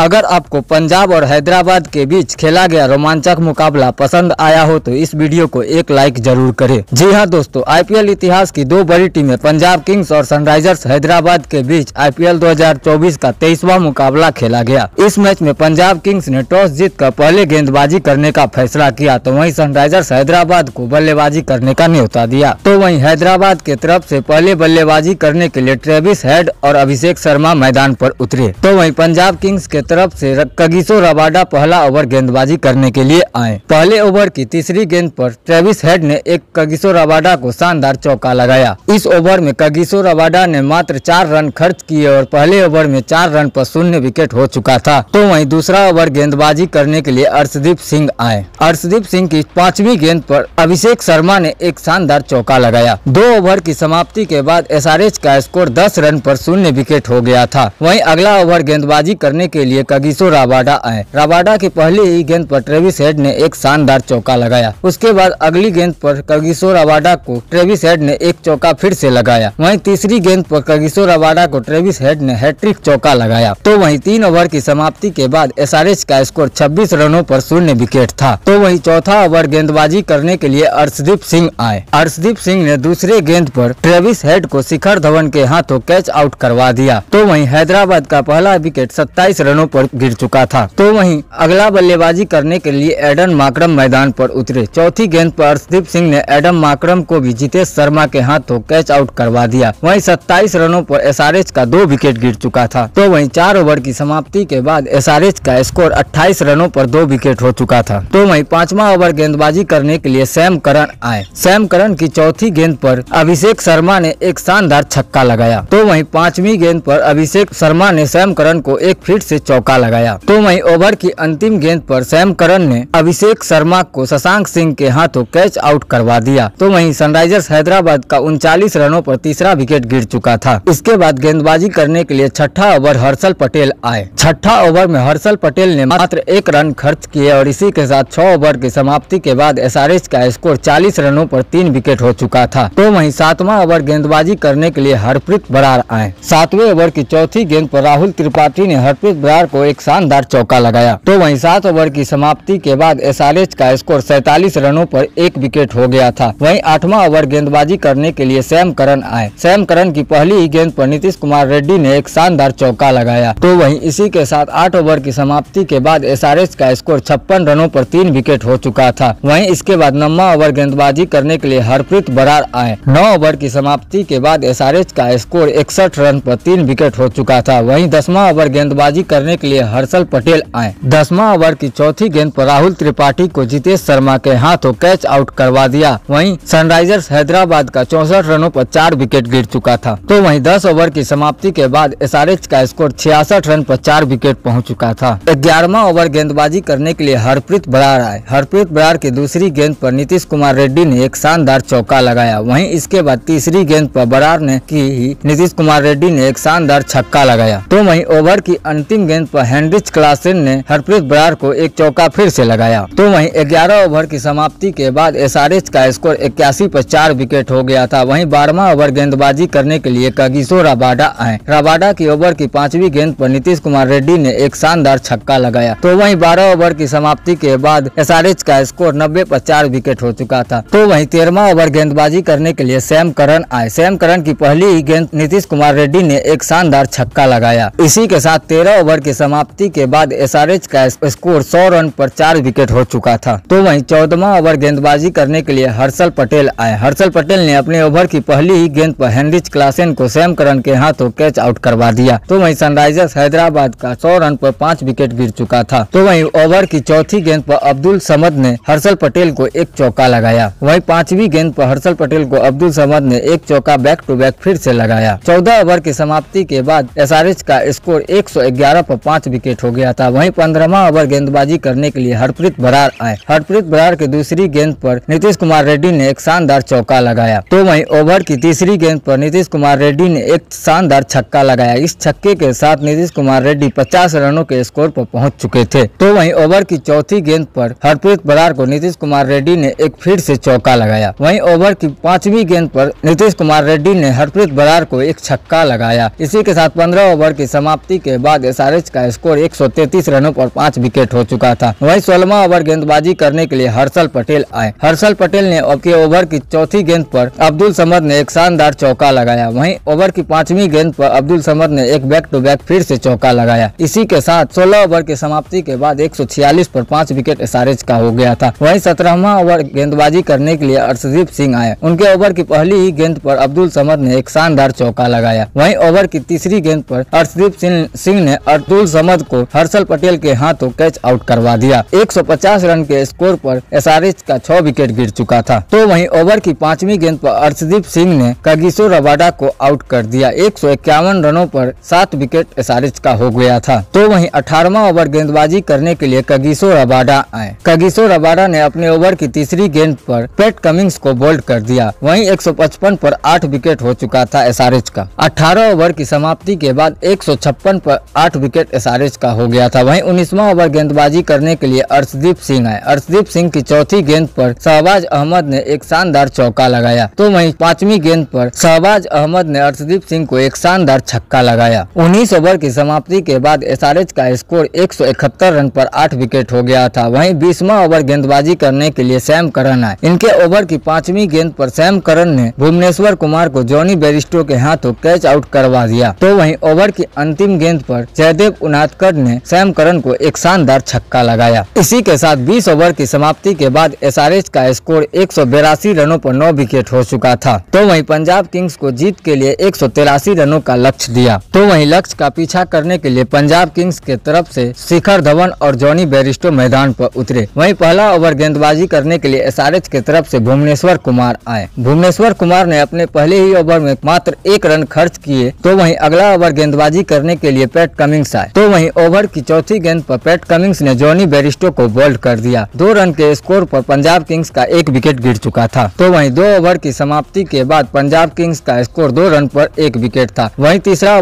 अगर आपको पंजाब और हैदराबाद के बीच खेला गया रोमांचक मुकाबला पसंद आया हो तो इस वीडियो को एक लाइक जरूर करें। जी हां दोस्तों, आईपीएल इतिहास की दो बड़ी टीमें पंजाब किंग्स और सनराइजर्स हैदराबाद के बीच आईपीएल 2024 का 23वां मुकाबला खेला गया। इस मैच में पंजाब किंग्स ने टॉस जीतकर पहले गेंदबाजी करने का फैसला किया तो वहीं सनराइजर्स हैदराबाद को बल्लेबाजी करने का न्योता दिया। तो वहीं हैदराबाद के तरफ से पहले बल्लेबाजी करने के लिए ट्रेविस हेड और अभिषेक शर्मा मैदान पर उतरे तो वहीं पंजाब किंग्स के तरफ से कगिसो रबाडा पहला ओवर गेंदबाजी करने के लिए आए। पहले ओवर की तीसरी गेंद पर ट्रेविस हेड ने एक कगिसो रबाडा को शानदार चौका लगाया। इस ओवर में कगिसो रबाडा ने मात्र 4 रन खर्च किए और पहले ओवर में 4 रन पर 0 विकेट हो चुका था। तो वहीं दूसरा ओवर गेंदबाजी करने के लिए अर्शदीप सिंह आए। अर्शदीप सिंह की 5वीं गेंद पर अभिषेक शर्मा ने एक शानदार चौका लगाया। 2 ओवर की समाप्ति के बाद एसआरएच का स्कोर 10 रन पर 0 विकेट हो गया था। वहीं अगला ओवर गेंदबाजी करने के लिए कगिसो रबाडा आए। रबाडा की पहली ही गेंद पर ट्रेविस हेड ने एक शानदार चौका लगाया। उसके बाद अगली गेंद पर कगिसो रबाडा को ट्रेविस हेड ने एक चौका फिर से लगाया। वहीं तीसरी गेंद पर कगिसो रबाडा को ट्रेविस हेड ने हैट्रिक चौका लगाया। तो वहीं 3 ओवर की समाप्ति के बाद एसआरएच का स्कोर 26 रनों पर 0 विकेट था। तो वहीं चौथा ओवर गेंदबाजी करने के लिए अर्शदीप सिंह आए। अर्शदीप सिंह ने दूसरे गेंद पर ट्रेविस हेड को शिखर धवन के हाथों कैच आउट करवा दिया। तो वहीं हैदराबाद का पहला विकेट 27 रनों पर गिर चुका था। तो वहीं अगला बल्लेबाजी करने के लिए एडम माक्रम मैदान पर उतरे। चौथी गेंद पर अर्शदीप सिंह ने एडम माक्रम को भी जितेश शर्मा के हाथों कैच आउट करवा दिया। वहीं 27 रनों पर एसआरएच का 2 विकेट गिर चुका था। तो वहीं 4 ओवर की समाप्ति के बाद एसआरएच का स्कोर 28 रनों पर 2 विकेट हो चुका था। तो वहीं 5वां ओवर गेंदबाजी करने के लिए सैम करन आए। सैम करन की 4थी गेंद पर अभिषेक शर्मा ने एक शानदार छक्का लगाया। तो वहीं 5वीं गेंद पर अभिषेक शर्मा ने सैम करन को एक फीट से चौका लगाया। तो वहीं ओवर की अंतिम गेंद पर सैम करन ने अभिषेक शर्मा को शशांक सिंह के हाथों कैच आउट करवा दिया। तो वहीं सनराइजर्स हैदराबाद का 39 रनों पर तीसरा विकेट गिर चुका था। इसके बाद गेंदबाजी करने के लिए छठा ओवर हर्षल पटेल आए। छठा ओवर में हर्षल पटेल ने मात्र 1 रन खर्च किए और इसी के साथ 6 ओवर की समाप्ति के बाद एसआरएच का स्कोर 40 रनों पर 3 विकेट हो चुका था। तो वहीं 7वां ओवर गेंदबाजी करने के लिए हरप्रीत बरार आए। 7वें ओवर की 4थी गेंद पर राहुल त्रिपाठी ने हरप्रीत ब्रार को एक शानदार चौका लगाया। तो वहीं 7 ओवर की समाप्ति के बाद एसआरएच का स्कोर 47 रनों पर 1 विकेट हो गया था। वहीं 8वां ओवर गेंदबाजी करने के लिए सैम करन आए। सैम करन की पहली ही गेंद पर नीतीश कुमार रेड्डी ने एक शानदार चौका लगाया। तो वहीं इसी के साथ 8 ओवर की समाप्ति के बाद एसआरएच का स्कोर 56 रनों पर 3 विकेट हो चुका था। वहीं इसके बाद 9वां ओवर गेंदबाजी करने के लिए हरप्रीत बरार आए। 9 ओवर की समाप्ति के बाद एसआरएच का स्कोर 61 रन पर 3 विकेट हो चुका था। वहीं 10वां ओवर गेंदबाजी करने के लिए हर्षल पटेल आए। 10वां ओवर की 4थी गेंद पर राहुल त्रिपाठी को जितेश शर्मा के हाथों कैच आउट करवा दिया। वहीं सनराइजर्स हैदराबाद का 64 रनों पर 4 विकेट गिर चुका था। तो वहीं 10 ओवर की समाप्ति के बाद एसआरएच का स्कोर 66 रन पर 4 विकेट पहुंच चुका था। 11वां ओवर गेंदबाजी करने के लिए हरप्रीत बरार आए। हरप्रीत बरार की दूसरी गेंद पर नीतीश कुमार रेड्डी ने एक शानदार चौका लगाया। वहीं इसके बाद तीसरी गेंद पर बरार ने की नीतीश कुमार रेड्डी ने एक शानदार छक्का लगाया। तो वहीं ओवर की अंतिम गेंद पर हैनरिच क्लासेन ने हरप्रीत बरार को एक चौका फिर से लगाया। तो वहीं 11 ओवर की समाप्ति के बाद एसआरएच का स्कोर 81 पर 4 विकेट हो गया था। वहीं 12वां ओवर गेंदबाजी करने के लिए कगिसो रबाडा आए। रबाडा की ओवर की 5वीं गेंद पर नीतीश कुमार रेड्डी ने एक शानदार छक्का लगाया। तो वहीं 12 ओवर की समाप्ति के बाद एसआरएच का स्कोर 90 पर 4 विकेट हो चुका था। तो वहीं 13वां ओवर गेंदबाजी करने के लिए सैम करन आए। सैम करन की पहली ही गेंद नीतीश कुमार रेड्डी ने एक शानदार छक्का लगाया। इसी के साथ 13 ओवर की समाप्ति के बाद एसआरएच का स्कोर 100 रन पर 4 विकेट हो चुका था। तो वहीं 14वां ओवर गेंदबाजी करने के लिए हर्षल पटेल आए। हर्षल पटेल ने अपने ओवर की पहली ही गेंद पर हेनरिच क्लासेन को सैम करन के हाथों कैच आउट करवा दिया। तो वहीं सनराइजर्स हैदराबाद का 100 रन पर 5 विकेट गिर चुका था। तो वहीं ओवर की 4थी गेंद पर अब्दुल समद ने हर्षल पटेल को एक चौका लगाया। वहीं 5वीं गेंद पर हर्षल पटेल को अब्दुल समद ने एक चौका बैक टू बैक फिर से लगाया। 14 ओवर की समाप्ति के बाद एसआरएच का स्कोर 111 पर 5 विकेट हो गया था। वहीं 15वां ओवर गेंदबाजी करने के लिए हरप्रीत बरार आए। हरप्रीत बरार की दूसरी गेंद पर नीतीश कुमार रेड्डी ने एक शानदार चौका लगाया। तो वहीं ओवर की तीसरी गेंद पर नीतीश कुमार रेड्डी ने एक शानदार छक्का लगाया। इस छक्के के साथ नीतीश कुमार रेड्डी 50 रनों के स्कोर पर पहुंच चुके थे। तो वहीं ओवर की 4थी गेंद पर हरप्रीत बरार को नीतीश कुमार रेड्डी ने एक फिर से चौका लगाया। वहीं ओवर की 5वीं गेंद पर नीतीश कुमार रेड्डी ने हरप्रीत बरार को एक छक्का लगाया। इसी के साथ 15 ओवर की समाप्ति के बाद एसआरएच मैच का स्कोर 133 रनों पर 5 विकेट हो चुका था। वहीं 16वां ओवर गेंदबाजी करने के लिए हर्षल पटेल आए। हर्षल पटेल ने अपने ओवर की चौथी गेंद पर अब्दुल समद ने एक शानदार चौका लगाया। वहीं ओवर की 5वीं गेंद पर अब्दुल समद ने एक बैक टू बैक फिर से चौका लगाया। इसी के साथ 16 ओवर के समाप्ति के बाद 146 पर 5 विकेट एसआरएच का हो गया था। वहीं 17वां ओवर गेंदबाजी करने के लिए अर्शदीप सिंह आए। उनके ओवर की पहली ही गेंद पर अब्दुल समद ने एक शानदार चौका लगाया। वहीं ओवर की तीसरी गेंद पर अर्शदीप सिंह ने अब्दुल समद को हर्षल पटेल के हाथों कैच आउट करवा दिया। 150 रन के स्कोर पर एसआरएच का 6 विकेट गिर चुका था। तो वहीं ओवर की 5वीं गेंद पर अर्शदीप सिंह ने कागिसो रबाडा को आउट कर दिया। 151 रनों पर 7 विकेट एसआरएच का हो गया था। तो वहीं 18वां ओवर गेंदबाजी करने के लिए कागिसो रबाडा आए। कागिसो रबाडा ने अपने ओवर की तीसरी गेंद पर पैट कमिंग्स को बोल्ड कर दिया। वहीं 155 पर 8 विकेट हो चुका था एसआरएच का। 18 ओवर की समाप्ति के बाद 156 पर 8 विकेट एसआरएच का हो गया था। वहीं 19वां ओवर गेंदबाजी करने के लिए अर्शदीप सिंह आए। अर्शदीप सिंह की चौथी गेंद पर शहबाज अहमद ने एक शानदार चौका लगाया। तो वहीं 5वीं गेंद पर शहबाज अहमद ने अर्शदीप सिंह को एक शानदार छक्का लगाया। 19 ओवर की समाप्ति के बाद एसआरएच का स्कोर 171 रन पर 8 विकेट हो गया था। वहीं 20वां ओवर गेंदबाजी करने के लिए सैम करन आए। इनके ओवर की 5वीं गेंद पर सैम करन ने भुवनेश्वर कुमार को जॉनी बेरिस्टो के हाथों कैच आउट करवा दिया। तो वहीं ओवर की अंतिम गेंद पर जयदेव उनादकट ने सैम करन को एक शानदार छक्का लगाया। इसी के साथ 20 ओवर की समाप्ति के बाद एसआरएच का स्कोर 182 रनों पर 9 विकेट हो चुका था। तो वहीं पंजाब किंग्स को जीत के लिए 183 रनों का लक्ष्य दिया। तो वहीं लक्ष्य का पीछा करने के लिए पंजाब किंग्स के तरफ से शिखर धवन और जॉनी बेरिस्टो मैदान पर उतरे। वहीं पहला ओवर गेंदबाजी करने के लिए एसआरएच के तरफ से भुवनेश्वर कुमार आए। भुवनेश्वर कुमार ने अपने पहले ही ओवर में मात्र 1 रन खर्च किए। तो वहीं अगला ओवर गेंदबाजी करने के लिए पैट कमिंग्स आए। तो वहीं ओवर की चौथी गेंद पर पैट कमिंग्स ने जॉनी बेरिस्टो को बोल्ड कर दिया। 2 रन के स्कोर पर पंजाब किंग्स का 1 विकेट गिर चुका था। तो वहीं 2 ओवर की समाप्ति के बाद पंजाब किंग्स का स्कोर 2 रन पर 1 विकेट था। वहीं तीसरा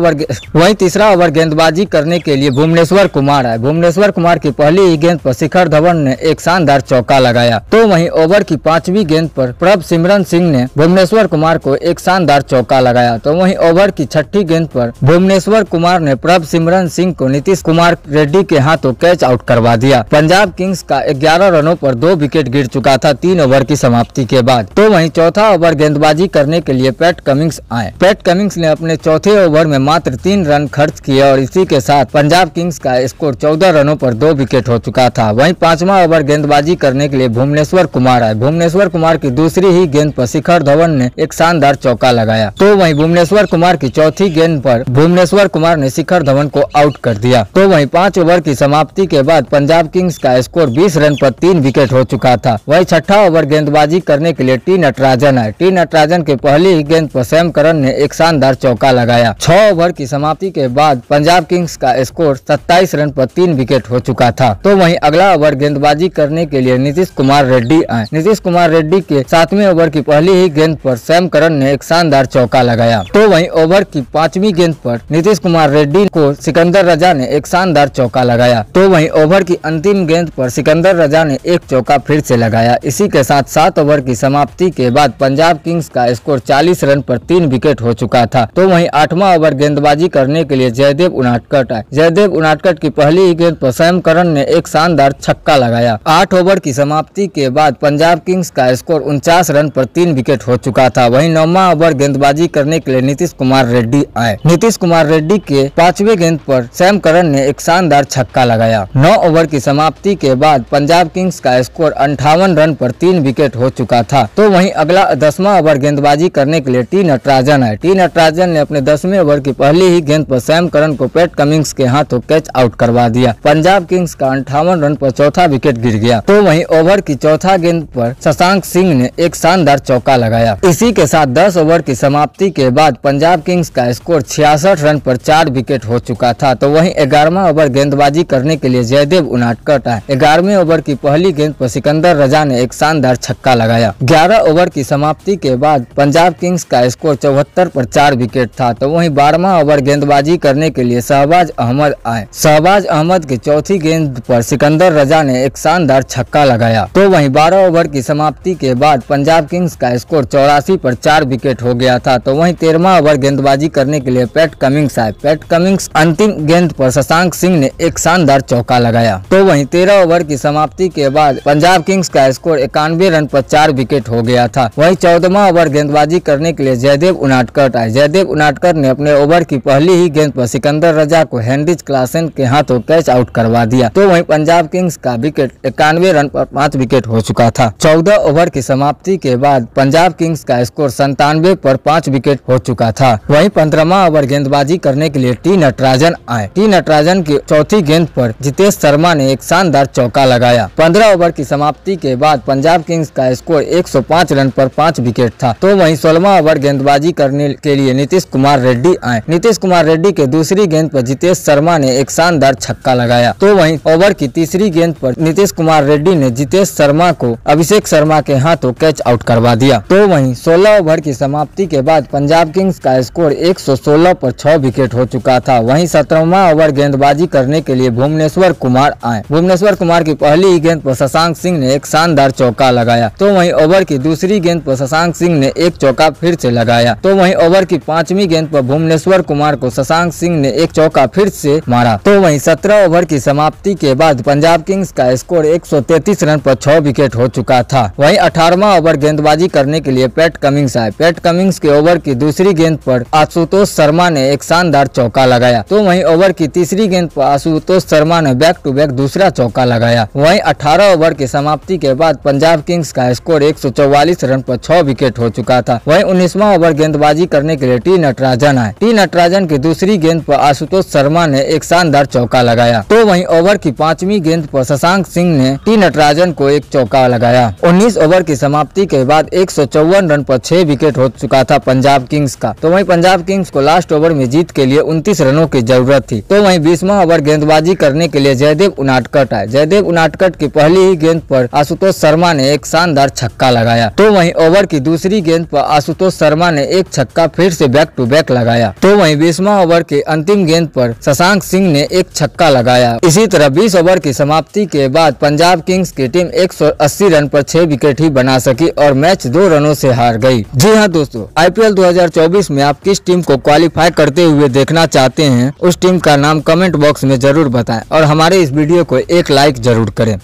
ओवर गेंदबाजी करने के लिए भुवनेश्वर कुमार आए। भुवनेश्वर कुमार की पहली ही गेंद पर शिखर धवन ने एक शानदार चौका लगाया। तो वहीं ओवर की 5वीं गेंद पर प्रभ सिमरन सिंह ने भुवनेश्वर कुमार को एक शानदार चौका लगाया। तो वहीं ओवर की 6ठी गेंद पर भुवनेश्वर कुमार ने प्रभ सिमरन सिंह को नीतीश कुमार रेड्डी के हाथों कैच आउट करवा दिया। पंजाब किंग्स का 11 रनों पर 2 विकेट गिर चुका था 3 ओवर की समाप्ति के बाद। तो वहीं चौथा ओवर गेंदबाजी करने के लिए पैट कमिंग्स आए। पैट कमिंग्स ने अपने चौथे ओवर में मात्र 3 रन खर्च किए और इसी के साथ पंजाब किंग्स का स्कोर 14 रनों पर 2 विकेट हो चुका था। वहीं 5वां ओवर गेंदबाजी करने के लिए भुवनेश्वर कुमार आए। भुवनेश्वर कुमार की दूसरी ही गेंद पर शिखर धवन ने एक शानदार चौका लगाया। तो वहीं भुवनेश्वर कुमार की चौथी गेंद पर भुवनेश्वर कुमार ने शिखर धवन को आउट कर दिया। तो वहीं 5 ओवर की समाप्ति के बाद पंजाब किंग्स का स्कोर 20 रन पर 3 विकेट हो चुका था। वहीं 6ठा ओवर गेंदबाजी करने के लिए टी नटराजन आए। टी नटराजन के पहले ही गेंद पर सैम करन ने एक शानदार चौका लगाया। 6 ओवर की समाप्ति के बाद पंजाब किंग्स का स्कोर 27 रन पर 3 विकेट हो चुका था। तो वहीं अगला ओवर गेंदबाजी करने के लिए नीतीश कुमार रेड्डी आए। नीतीश कुमार रेड्डी के 7वें ओवर की पहली ही गेंद पर सैम करन ने एक शानदार चौका लगाया। तो वहीं ओवर की 5वीं गेंद पर नीतीश कुमार रेड्डी को सिकंदर रजा ने एक शानदार चौका लगाया। तो वहीं ओवर की अंतिम गेंद पर सिकंदर रजा ने एक चौका फिर से लगाया। इसी के साथ 7 ओवर की समाप्ति के बाद पंजाब किंग्स का स्कोर 40 रन पर 3 विकेट हो चुका था। तो वहीं 8वां ओवर गेंदबाजी करने के लिए जयदेव उनादकट आए। जयदेव उनादकट की पहली ही गेंद पर सैम करन ने एक शानदार छक्का लगाया। 8 ओवर की समाप्ति के बाद पंजाब किंग्स का स्कोर 49 रन पर 3 विकेट हो चुका था। वहीं 9वां ओवर गेंदबाजी करने के लिए नीतीश कुमार रेड्डी आए। नीतीश कुमार रेड्डी के 5वें गेंद पर सैम करन ने एक शानदार छक्का लगाया। 9 ओवर की समाप्ति के बाद पंजाब किंग्स का स्कोर 58 रन पर 3 विकेट हो चुका था। तो वहीं अगला 10वां ओवर गेंदबाजी करने के लिए टी नटराजन आए। टी नटराजन ने अपने 10वें ओवर की पहली ही गेंद पर सैम करन को पैट कमिंग्स के हाथों कैच आउट करवा दिया। पंजाब किंग्स का 58 रन पर 4था विकेट गिर गया। तो वहीं ओवर की 4था गेंद पर शशांक सिंह ने एक शानदार चौका लगाया। इसी के साथ 10 ओवर की समाप्ति के बाद पंजाब किंग्स का स्कोर 66 रन पर 4 विकेट हो चुका था। तो वहीं 11वां ओवर गेंदबाजी करने के लिए जयदेव उनादकट आए। 11वें ओवर की पहली गेंद पर सिकंदर रजा ने एक शानदार छक्का लगाया। 11 ओवर की समाप्ति के बाद पंजाब किंग्स का स्कोर 74 पर 4 विकेट था। तो वहीं 12वां ओवर गेंदबाजी करने के लिए शहबाज अहमद आए। शहबाज अहमद की चौथी गेंद पर सिकंदर रजा ने एक शानदार छक्का लगाया। तो वहीं 12 ओवर की समाप्ति के बाद पंजाब किंग्स का स्कोर 84 पर 4 विकेट हो गया था। तो वहीं 13वां ओवर गेंदबाजी करने के लिए पैट कमिंग्स आए। पैट कमिंग्स अंतिम गेंद पर शशांक सिंह ने एक शानदार चौका लगाया। तो वहीं 13 ओवर की समाप्ति के बाद पंजाब किंग्स का स्कोर 91 रन पर 4 विकेट हो गया था। वहीं 14वां ओवर गेंदबाजी करने के लिए जयदेव उनादकट आए। जयदेव उनादकट ने अपने ओवर की पहली ही गेंद पर सिकंदर रजा को हेनरिच क्लासेन के हाथों कैच आउट करवा दिया। तो वहीं पंजाब किंग्स का विकेट 91 रन पर 5 विकेट हो चुका था। 14 ओवर की समाप्ति के बाद पंजाब किंग्स का स्कोर 97 पर 5 विकेट हो चुका था। वहीं 15वां ओवर गेंदबाजी करने के लिए टी नटराजन आए। टी नटराजन की चौथी गेंद पर जितेश शर्मा ने एक शानदार चौका लगाया। 15 ओवर की समाप्ति के बाद पंजाब किंग्स का स्कोर 105 रन पर 5 विकेट था। तो वहीं 16वां ओवर गेंदबाजी करने के लिए नीतीश कुमार रेड्डी आए। नीतीश कुमार रेड्डी के दूसरी गेंद पर जितेश शर्मा ने एक शानदार छक्का लगाया। तो वहीं ओवर की तीसरी गेंद पर नीतीश कुमार रेड्डी ने जितेश शर्मा को अभिषेक शर्मा के हाथों कैच आउट करवा दिया। तो वहीं 16 ओवर की समाप्ति के बाद पंजाब किंग्स का स्कोर 116 पर 6 विकेट हो चुका था। वहीं 17वां ओवर गेंदबाजी करने के लिए भुवनेश्वर कुमार आए। भुवनेश्वर कुमार की पहली ही गेंद पर शशांक सिंह ने एक शानदार चौका लगाया। तो वहीं ओवर की दूसरी गेंद पर शशांक सिंह ने एक चौका फिर से लगाया। तो वहीं ओवर की 5वीं गेंद पर भुवनेश्वर कुमार को शशांक सिंह ने एक चौका फिर से मारा। तो वहीं 17 ओवर की समाप्ति के बाद पंजाब किंग्स का स्कोर 133 रन पर 6 विकेट हो चुका था। वहीं 18वां ओवर गेंदबाजी करने के लिए पैट कमिंग्स आए। पैट कमिंग्स के ओवर की दूसरी गेंद पर आशुतोष शर्मा ने एक शानदार चौका लगाया। तो वहीं ओवर की तीसरी गेंद पर आशुतोष शर्मा ने बैक टू बैक दूसरा चौका लगाया। वहीं 18 ओवर की समाप्ति के बाद पंजाब किंग्स का स्कोर 144 रन पर 6 विकेट हो चुका था। वहीं 19वां ओवर गेंदबाजी करने के लिए टी नटराजन आए। टी नटराजन की दूसरी गेंद पर आशुतोष शर्मा ने एक शानदार चौका लगाया। तो वहीं ओवर की 5वीं गेंद पर शशांक सिंह ने टी नटराजन को एक चौका लगाया। 19 ओवर की समाप्ति के बाद 154 रन पर 6 विकेट हो चुका था पंजाब किंग्स का। तो वहीं पंजाब किंग्स को लास्ट ओवर में जीत के लिए 29 रनों की जरूरत थी। तो वहीं 20वां ओवर गेंदबाजी करने के लिए जयदेव उनादकट आए। जयदेव उनादकट की पहली ही गेंद पर आशुतोष शर्मा ने एक शानदार छक्का लगाया। तो वहीं ओवर की दूसरी गेंद पर आशुतोष शर्मा ने एक छक्का फिर से बैक टू बैक लगाया। तो वहीं 20वां ओवर के अंतिम गेंद पर शशांक सिंह ने एक छक्का लगाया। इसी तरह 20 ओवर की समाप्ति के बाद पंजाब किंग्स की टीम 180 रन पर 6 विकेट ही बना सकी और मैच 2 रनों से हार गई। जी हाँ दोस्तों, IPL 2024 में आप किस टीम को क्वालिफाई करते हुए देखना चाहते हैं, उस टीम का नाम कमेंट बॉक्स में जरूर बताएं और हमारे इस वीडियो को एक लाइक जरूर करें।